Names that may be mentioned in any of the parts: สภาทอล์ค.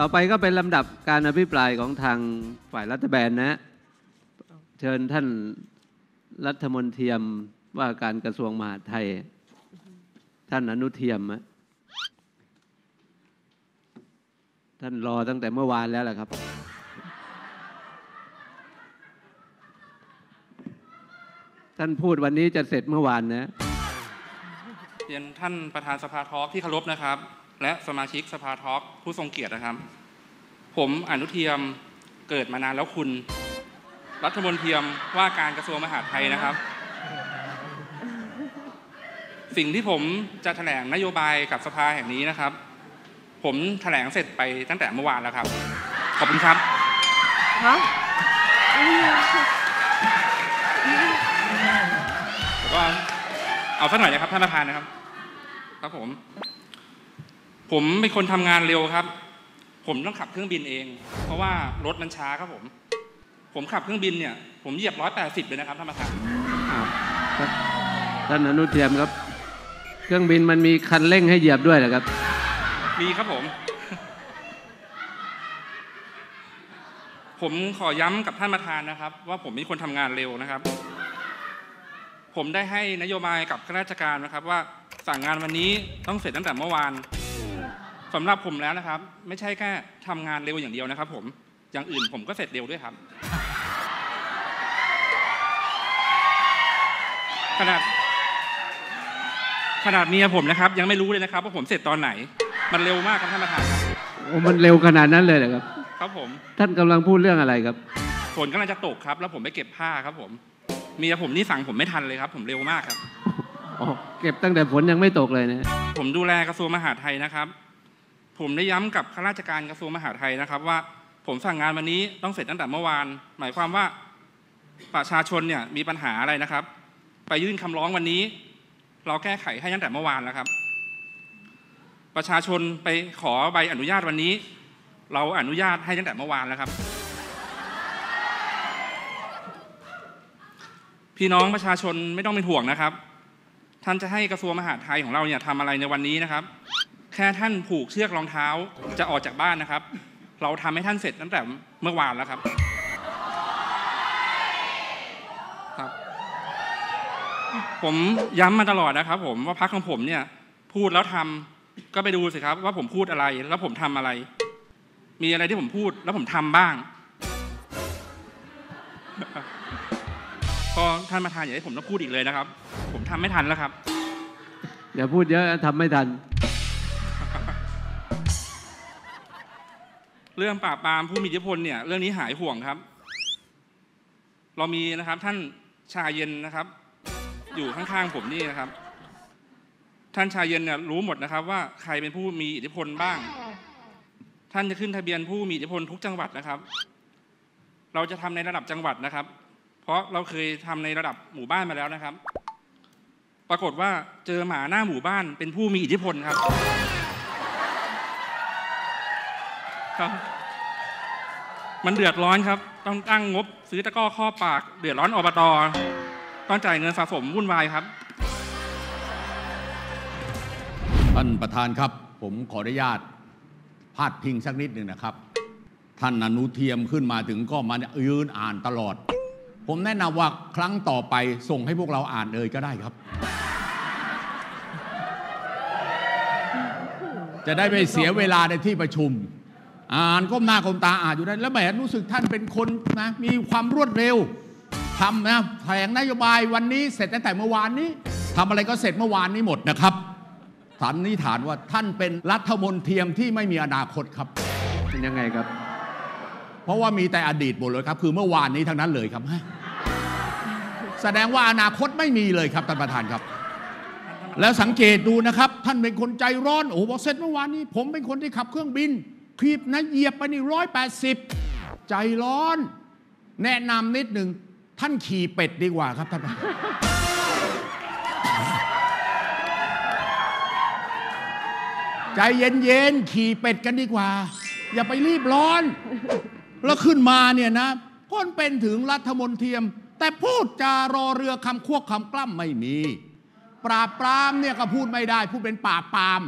ต่อไปก็เป็นลำดับการอภิปรายของทางฝ่ายรัฐบาลนะเชิญท่านรัฐมนตรีว่าการกระทรวงมหาดไทยท่านอนุเทียมท่านรอตั้งแต่เมื่อวานแล้วแหละครับท่านพูดวันนี้จะเสร็จเมื่อวานนะเรียนท่านประธานสภาทอล์กที่เคารพนะครับและสมาชิกสภาทอล์กผู้ทรงเกียรตินะครับผมอนุเทียมเกิดมานานแล้วคุณรัฐมนตรีว่าการกระทรวงมหาดไทยนะครับสิ่งที่ผมจะแถลงนโยบายกับสภาแห่งนี้นะครับผมแถลงเสร็จไปตั้งแต่เมื่อวานแล้วครับขอบคุณครับแล้วก็เอาสักหน่อยนะครับท่านประธานนะครับครับผมเป็นคนทำงานเร็วครับผมต้องขับเครื่องบินเองเพราะว่ารถมันช้าครับผมขับเครื่องบินเนี่ยผมเหยียบ180เลยนะครับท่านประธานท่านอนุเทียมครับเครื่องบินมันมีคันเร่งให้เหยียบด้วยเหรอครับมีครับผมขอย้ำกับท่านประธานนะครับว่าผมเป็นคนทำงานเร็วนะครับผมได้ให้นโยบายกับข้าราชการนะครับว่าสั่งงานวันนี้ต้องเสร็จตั้งแต่เมื่อวานสำหรับผมแล้วนะครับไม่ใช่แค่ทำงานเร็วอย่างเดียวนะครับผมอย่างอื่นผมก็เสร็จเร็วด้วยครับขนาดเมียผมนะครับยังไม่รู้เลยนะครับว่าผมเสร็จตอนไหนมันเร็วมากครับท่านประธานครับโอ้มันเร็วขนาดนั้นเลยเหรอครับครับผมท่านกำลังพูดเรื่องอะไรครับฝนกำลังจะตกครับแล้วผมไปเก็บผ้าครับผมเมียผมนี่สั่งผมไม่ทันเลยครับผมเร็วมากครับอ๋อเก็บตั้งแต่ฝนยังไม่ตกเลยนะผมดูแลกระทรวงมหาดไทยนะครับผมได้ย้ำกับข้าราชการกระทรวงมหาดไทยนะครับว่าผมสั่งงานวันนี้ต้องเสร็จตั้งแต่เมื่อวานหมายความว่าประชาชนเนี่ยมีปัญหาอะไรนะครับไปยื่นคำร้องวันนี้เราแก้ไขให้ตั้งแต่เมื่อวานแล้วครับประชาชนไปขอใบอนุญาตวันนี้เราอนุญาตให้ตั้งแต่เมื่อวานแล้วครับพี่น้องประชาชนไม่ต้องเป็นห่วงนะครับท่านจะให้กระทรวงมหาดไทยของเราเนี่ยทำอะไรในวันนี้นะครับแค่ท่านผูกเชือกรองเท้าจะออกจากบ้านนะครับเราทำให้ท่านเสร็จตั้งแต่เมื่อวานแล้วครับผมย้ำมาตลอดนะครับผมว่าพรรคของผมเนี่ยพูดแล้วทำก็ไปดูสิครับว่าผมพูดอะไรแล้วผมทำอะไรมีอะไรที่ผมพูดแล้วผมทำบ้างก็ท่านประธานอย่าให้ผมต้องพูดอีกเลยนะครับผมทำไม่ทันแล้วครับอย่าพูดเยอะทำไม่ทันเรื่องปราบปรามผู้มีอิทธิพลเนี่ยเรื่องนี้หายห่วงครับเรามีนะครับท่านชาเย็นนะครับอยู่ข้างๆผมนี่นะครับท่านชายเย็นเนี่ยรู้หมดนะครับว่าใครเป็นผู้มีอิทธิพลบ้างท่านจะขึ้นทะเบียนผู้มีอิทธิพลทุกจังหวัดนะครับเราจะทำในระดับจังหวัดนะครับเพราะเราเคยทำในระดับหมู่บ้านมาแล้วนะครับปรากฏว่าเจอหมาหน้าหมู่บ้านเป็นผู้มีอิทธิพลครับครับมันเดือดร้อนครับต้องตั้งงบซื้อตะกร้อข้อปากเดือดร้อนอบต.ต้องจ่ายเงินสะสมวุ่นวายครับท่านประธานครับผมขออนุญาตพาดพิงสักนิดหนึ่งนะครับท่านอนุเทียมขึ้นมาถึงก็มายืนอ่านตลอดผมแนะนำว่าครั้งต่อไปส่งให้พวกเราอ่านเลยก็ได้ครับจะได้ไม่เสียเวลาในที่ประชุมอ่านก้มหน้าก้มตาอ่านอยู่นั้นแล้วแหมรู้สึกท่านเป็นคนนะมีความรวดเร็วทำนะแถลงนโยบายวันนี้เสร็จตั้งแต่เมื่อวานนี้ทำอะไรก็เสร็จเมื่อวานนี้หมดนะครับสันนิษฐานว่าท่านเป็นรัฐมนตรีที่ไม่มีอนาคตครับเป็นยังไงครับเพราะว่ามีแต่อดีตหมดเลยครับคือเมื่อวานนี้ทั้งนั้นเลยครับแสดงว่าอนาคตไม่มีเลยครับท่านประธานครับแล้วสังเกตดูนะครับท่านเป็นคนใจร้อนโอ้บอกเสร็จเมื่อวานนี้ผมเป็นคนที่ขับเครื่องบินขีบนะเหยียบไปนี่180ใจร้อนแนะนำนิดหนึ่งท่านขี่เป็ดดีกว่าครับท่านใจเย็นๆขี่เป็ดกันดีกว่าอย่าไปรีบร้อนแล้วขึ้นมาเนี่ยนะพ้นเป็นถึงรัฐมนตรีแต่พูดจารอเรือคำควบคำกล้ำไม่มีปราบปรามเนี่ยก็พูดไม่ได้พูดเป็นปราบปราม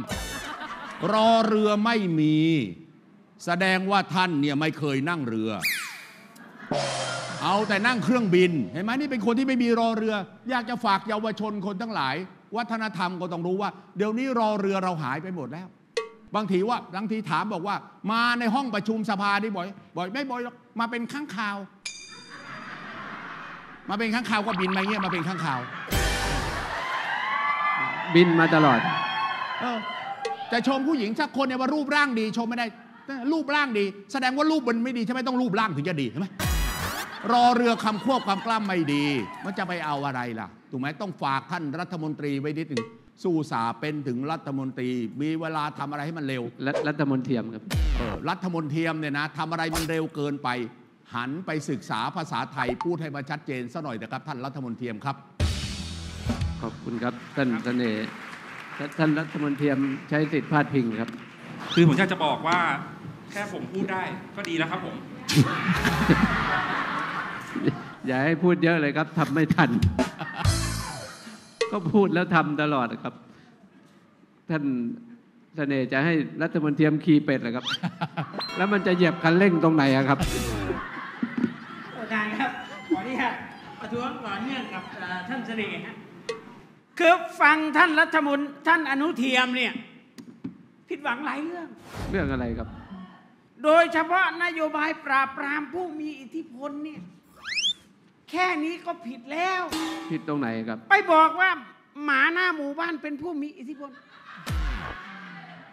รอเรือไม่มี แสดงว่าท่านเนี่ยไม่เคยนั่งเรือเอาแต่นั่งเครื่องบินเห็นไหมนี่เป็นคนที่ไม่มีรอเรืออยากจะฝากเยาวชนคนทั้งหลายวัฒนธรรมก็ต้องรู้ว่าเดี๋ยวนี้รอเรือเราหายไปหมดแล้วบางทีถามบอกว่ามาในห้องประชุมสภานี่บ่อยไม่บ่อยหรอกมาเป็นข้างข่าวก็บินมาเงี้ยมาเป็นข้างข่าวบินมาตลอดจะชมผู้หญิงสักคนเนี่ยว่ารูปร่างดีชมไม่ได้รูปร่างดีแสดงว่ารูปมันไม่ดีใช่ไหมต้องรูปร่างถึงจะดีใช่ไหมรอเรือคำควบความกล้ามไม่ดีมันจะไปเอาอะไรล่ะถูกไหมต้องฝากท่านรัฐมนตรีไว้นิดหนึ่งสู้สาเป็นถึงรัฐมนตรีมีเวลาทำอะไรให้มันเร็วรัฐมนตรีครับรัฐมนตรีเนี่ยนะทำอะไรมันเร็วเกินไปหันไปศึกษาภาษาไทยพูดให้มันชัดเจนซะหน่อยนะครับท่านรัฐมนตรีครับขอบคุณครับท่านเสน่ห์ท่านรัฐมนตรีใช้สิทธิพาดพิงครับคือผมอยากจะบอกว่าแค่ผมพูดได้ก็ดีแล้วครับผมอย่าให้พูดเยอะเลยครับทำไม่ทันก็พูดแล้วทำตลอดครับท่านเสน่ห์จะให้รัฐมนตรีขี่เป็ดเหรอครับแล้วมันจะเหยียบคันเร่งตรงไหนครับอาจารย์ครับขออนุญาตประท้วงต่อเนื่องกับท่านเสน่ห์ฮะคือฟังท่านรัฐมนตรีท่านอนุเทียมเนี่ยผิดหวังหลายเรื่องอะไรครับโดยเฉพาะนโยบายปราบปรามผู้มีอิทธิพลเนี่ยแค่นี้ก็ผิดแล้วผิดตรงไหนครับไปบอกว่าหมาหน้าหมู่บ้านเป็นผู้มีอิทธิพล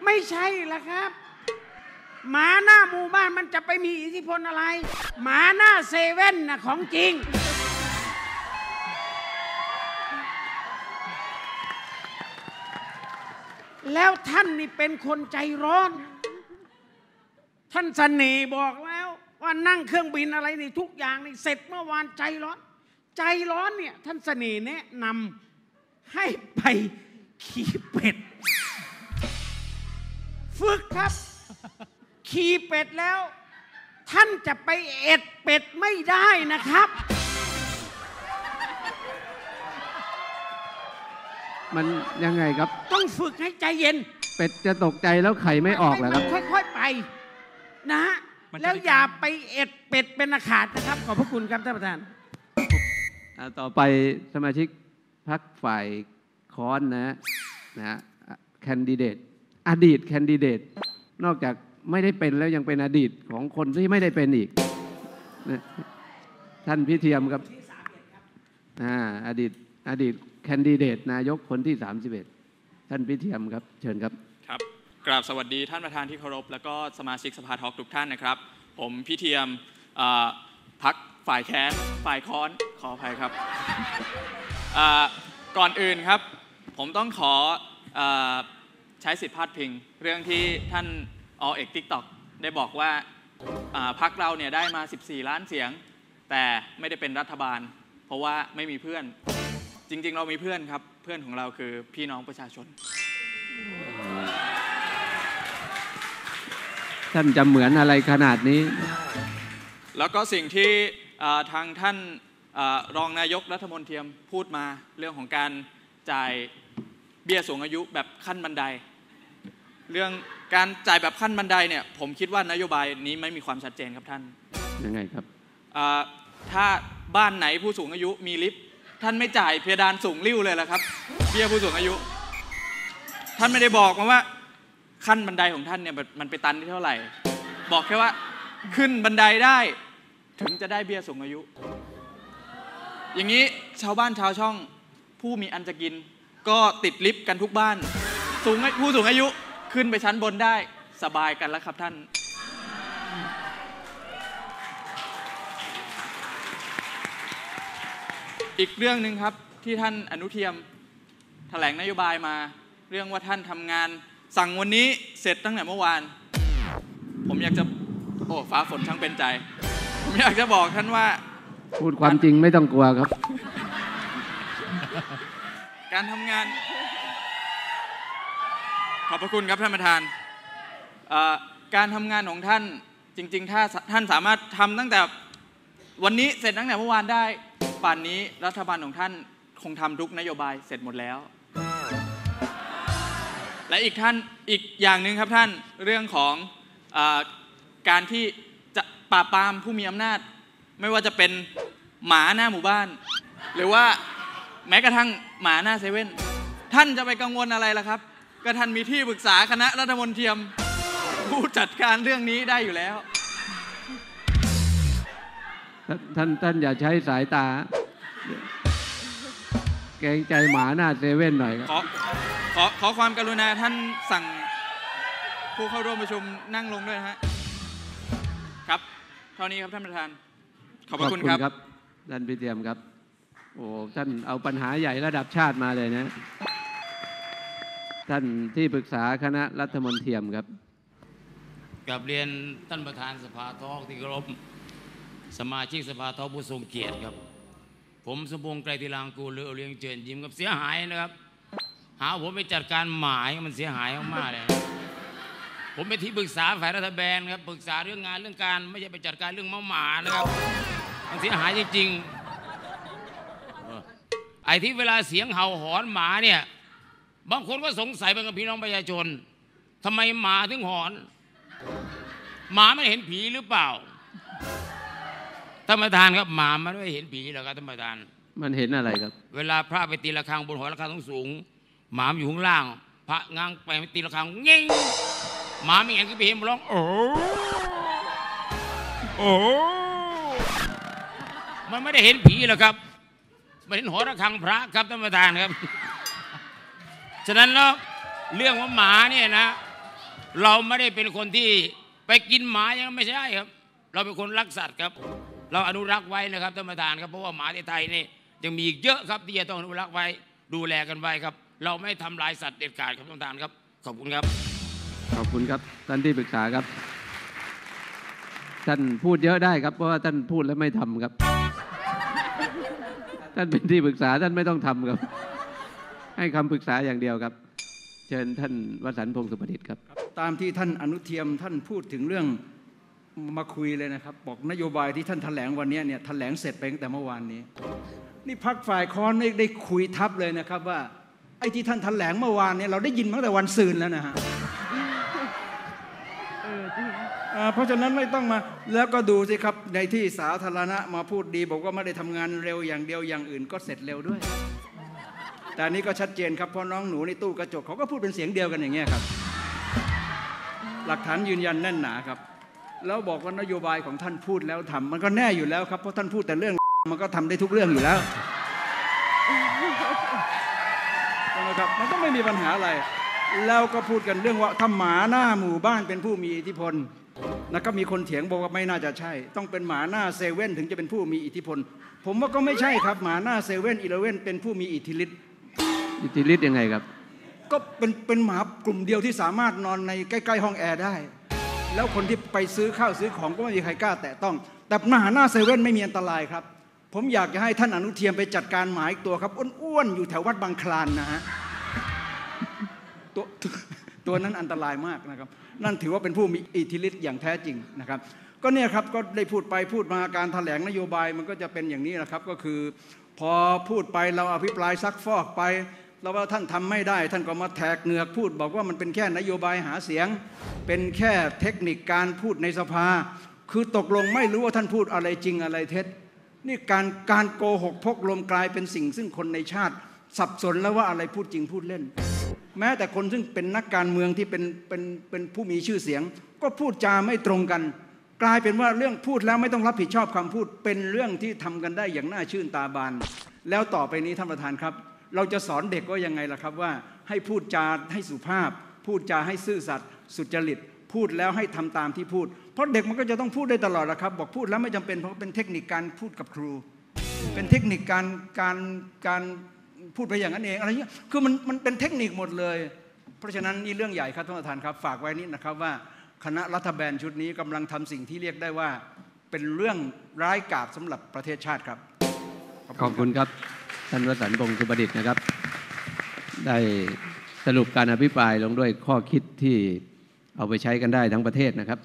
ไม่ใช่ล่ะครับหมาหน้าหมู่บ้านมันจะไปมีอิทธิพลอะไรหมาหน้าเซเว่นน่ะของจริงแล้วท่านนี่เป็นคนใจร้อนท่านเสน่ห์บอกแล้วว่านั่งเครื่องบินอะไรนี่ทุกอย่างนี่เสร็จเมื่อวานใจร้อนเนี่ยท่านเสน่ห์แนะนำให้ไปขี่เป็ดฝึกครับขี่เป็ดแล้วท่านจะไปเอ็ดเป็ดไม่ได้นะครับมันยังไงครับต้องฝึกให้ใจเย็นเป็ดจะตกใจแล้วไข่ไม่ออกแล้วครับค่อยๆไปนะฮะแล้วอย่าไปเอ็ดเป็ดเป็นอาขาดนะครับขอบพระคุณครับท่านประธานต่อไปสมาชิกพรรคฝ่ายค้อนนะแคนดิเดตอดีตแคนดิเดตนอกจากไม่ได้เป็นแล้วยังเป็นอดีตของคนที่ไม่ได้เป็นอีกท่านพิเทียมครับอดีตแคนดิเดตนายกคนที่31ท่านพิเทียมครับเชิญครับครับกราบสวัสดีท่านประธานที่เคารพแล้วก็สมาชิกสภาทอล์กทุกท่านนะครับผมพิเทียมพรรคฝ่ายแค้นฝ่ายค้อนขออภัยครับก่อนอื่นครับผมต้องขอใช้สิทธิพาดพิงเรื่องที่ท่านอเอกทิกตอกได้บอกว่าพรรคเราเนี่ยได้มา14ล้านเสียงแต่ไม่ได้เป็นรัฐบาลเพราะว่าไม่มีเพื่อนจริงๆเรามีเพื่อนครับเพื่อนของเราคือพี่น้องประชาชนท่านจะเหมือนอะไรขนาดนี้แล้วก็สิ่งที่ทางท่านรองนายกรัฐมนตรีพูดมาเรื่องของการจ่ายเบี้ยสูงอายุแบบขั้นบันไดเรื่องการจ่ายแบบขั้นบันไดเนี่ยผมคิดว่านโยบายนี้ไม่มีความชัดเจนครับท่านยังไงครับถ้าบ้านไหนผู้สูงอายุมีลิฟต์ท่านไม่จ่ายเพดานสูงริ้วเลยล่ะครับเบี้ยผู้สูงอายุท่านไม่ได้บอกมาว่าขั้นบันไดของท่านเนี่ยมันไปตันที่เท่าไหร่บอกแค่ว่าขึ้นบันไดได้ถึงจะได้เบี้ยสูงอายุอย่างนี้ชาวบ้านชาวช่องผู้มีอันจะกินก็ติดลิฟต์กันทุกบ้านผู้สูงอายุขึ้นไปชั้นบนได้สบายกันแล้วครับท่านอีกเรื่องหนึ่งครับที่ท่านอนุเทียมแถลงนโยบายมาเรื่องว่าท่านทำงานสั่งวันนี้เสร็จตั้งแต่เมื่อวานผมอยากจะโอ้ฟ้าฝนช่างเป็นใจผมอยากจะบอกท่านว่าพูดความจริงไม่ต้องกลัวครับการทำงานขอบพระคุณครับท่านประธานการทำงานของท่านจริงๆถ้าท่านสามารถทำตั้งแต่วันนี้เสร็จตั้งแต่เมื่อวานได้ป่านนี้รัฐบาลของท่านคงทำทุกนโยบายเสร็จหมดแล้วและอีกอย่างหนึ่งครับท่านเรื่องของ การที่จะปราบปรามผู้มีอำนาจไม่ว่าจะเป็นหมาหน้าหมู่บ้านหรือว่าแม้กระทั่งหมาหน้าเซเว่นท่านจะไปกังวลอะไรล่ะครับก็ท่านมีที่ปรึกษาคณะรัฐมนตรีผู้จัดการเรื่องนี้ได้อยู่แล้วท่านอย่าใช้สายตาเกรงใจหมาหน้าเซเว่นหน่อยครับขอความกรุณาท่านสั่งผู้เข้าร่วมประชุมนั่งลงด้วยนะฮะครับเท่านี้ครับท่านประธานขอบคุณครับท่านพิเทียมครับโอ้ท่านเอาปัญหาใหญ่ระดับชาติมาเลยนะท่านที่ปรึกษาคณะรัฐมนตรีครับกลับเรียนท่านประธานสภาท้องที่เคารพสมาชิกสภาท้องผู้ทรงเกียรติครับผมสมพงษ์ไกรติรางกูลหรือเรียงเจิญยิ้มกับเสียหายนะครับหาผมไปจัดการหมายมันเสียหายมากเลยผมเป็นที่ปรึกษาฝ่ายรัฐบาลครับปรึกษาเรื่องงานเรื่องการไม่ใช่ไปจัดการเรื่องหมานะครับมันเสียหายจริงๆไอ้ที่เวลาเสียงเห่าหอนหมาเนี่ยบางคนก็สงสัยเป็นกับพี่น้องประชาชนทำไมหมาถึงหอนหมาไม่เห็นผีหรือเปล่าท่านประธานครับหมามันไม่เห็นผีหรอกครับท่านประธานมันเห็นอะไรครับเวลาพระไปตีระฆังบนหอระฆังสูงหมาอยู่ข้างล่างพระง้างไปตีระฆังเง่งหมาไม่เห็นก็ไปเห็นมันร้องโอ้โอ้มันไม่ได้เห็นผีหรอกครับมันเห็นหอระฆังพระครับท่านประธานครับฉะนั้นแล้วเรื่องของหมาเนี่ยนะเราไม่ได้เป็นคนที่ไปกินหมายังไม่ใช่ครับเราเป็นคนรักสัตว์ครับเราอนุรักษ์ไว้นะครับท่านประธานครับเพราะว่าหมาในไทยนี่ยังมีอีกเยอะครับที่จะต้องอนุรักษ์ไว้ดูแลกันไว้ครับเราไม่ทำลายสัตว์เด็ดขาดครับท่านประธานครับขอบคุณครับขอบคุณครับท่านที่ปรึกษาครับท่านพูดเยอะได้ครับเพราะว่าท่านพูดแล้วไม่ทำครับท่านเป็นที่ปรึกษาท่านไม่ต้องทำครับให้คำปรึกษาอย่างเดียวครับเชิญท่านวสันต์พงศ์สุประดิษฐ์ครับตามที่ท่านอนุเทียมท่านพูดถึงเรื่องมาคุยเลยนะครับบอกนโยบายที่ท่านแถลงวันนี้เนี่ยแถลงเสร็จไปตั้งแต่เมื่อวานนี้นี่พรรคฝ่ายค้านได้คุยทับเลยนะครับว่าไอ้ที่ท่านแถลงเมื่อวานเนี่ยเราได้ยินตั้งแต่วันซืนแล้วนะฮะเพราะฉะนั้นไม่ต้องมาแล้วก็ดูสิครับในที่สาธารณะมาพูดดีบอกว่าไม่ได้ทำงานเร็วอย่างเดียวอย่างอื่นก็เสร็จเร็วด้วยแต่นี้ก็ชัดเจนครับเพราะน้องหนูในตู้กระจกเขาก็พูดเป็นเสียงเดียวกันอย่างเงี้ยครับหลักฐานยืนยันแน่นหนาครับแล้วบอกว่านโยบายของท่านพูดแล้วทำมันก็แน่อยู่แล้วครับเพราะท่านพูดแต่เรื่องมันก็ทำได้ทุกเรื่องอยู่แล้วนะครับมันก็ไม่มีปัญหาอะไรแล้วก็พูดกันเรื่องว่าถ้าหมาหน้าหมู่บ้านเป็นผู้มีอิทธิพลแล้วก็มีคนเถียงบอกว่าไม่น่าจะใช่ต้องเป็นหมาหน้าเซเว่นถึงจะเป็นผู้มีอิทธิพลผมว่าก็ไม่ใช่ครับหมาหน้าเซเว่น11เป็นผู้มีอิทธิฤทธิ์อิทธิฤทธิ์ยังไงครับก็เป็นหมากลุ่มเดียวที่สามารถนอนในใกล้ๆห้องแอร์ได้แล้วคนที่ไปซื้อข้าวซื้อของก็ไม่มีใครกล้าแตะต้องแต่หมาหน้าเซเว่นไม่มีอันตรายครับผมอยากจะให้ท่านอนุเทียมไปจัดการหมาอีกตัวครับอ้วนๆอยู่แถววัดบางคลานนะฮะ ตัวนั้นอันตรายมากนะครับนั่นถือว่าเป็นผู้มีอิทธิฤทธิ์อย่างแท้จริงนะครับก็เนี่ยครับก็ได้พูดไปพูดมาการแถลงนโยบายมันก็จะเป็นอย่างนี้นะครับก็คือพอพูดไปเราอภิปรายซักฟอกไปแล้วว่าท่านทำไม่ได้ท่านก็มาแทกเหงือกพูดบอกว่ามันเป็นแค่นโยบายหาเสียงเป็นแค่เทคนิคการพูดในสภาคือตกลงไม่รู้ว่าท่านพูดอะไรจริงอะไรเท็จนี่การโกหกพกลมกลายเป็นสิ่งซึ่งคนในชาติสับสนแล้วว่าอะไรพูดจริงพูดเล่นแม้แต่คนซึ่งเป็นนักการเมืองที่เป็นผู้มีชื่อเสียงก็พูดจาไม่ตรงกันกลายเป็นว่าเรื่องพูดแล้วไม่ต้องรับผิดชอบคำพูดเป็นเรื่องที่ทำกันได้อย่างน่าชื่นตาบานแล้วต่อไปนี้ท่านประธานครับเราจะสอนเด็กว่ายังไงล่ะครับว่าให้พูดจาให้สุภาพพูดจาให้ซื่อสัตย์สุจริตพูดแล้วให้ทำตามที่พูดเพราะเด็กมันก็จะต้องพูดได้ตลอดล่ะครับบอกพูดแล้วไม่จำเป็นเพราะเป็นเทคนิคการพูดกับครูเป็นเทคนิคการพูดไปอย่างนั้นเองอะไรเงี้ยคือมันเป็นเทคนิคหมดเลยเพราะฉะนั้นนี่เรื่องใหญ่ครับท่านประธานครับฝากไว้นิดนะครับว่าคณะรัฐบาลชุดนี้กำลังทำสิ่งที่เรียกได้ว่าเป็นเรื่องร้ายกาจสำหรับประเทศชาติครับขอบคุณครับท่านวสันต์พงศ์สุประดิษฐ์นะครับได้สรุปการอภิปรายลงด้วยข้อคิดที่เอาไปใช้กันได้ทั้งประเทศนะครับ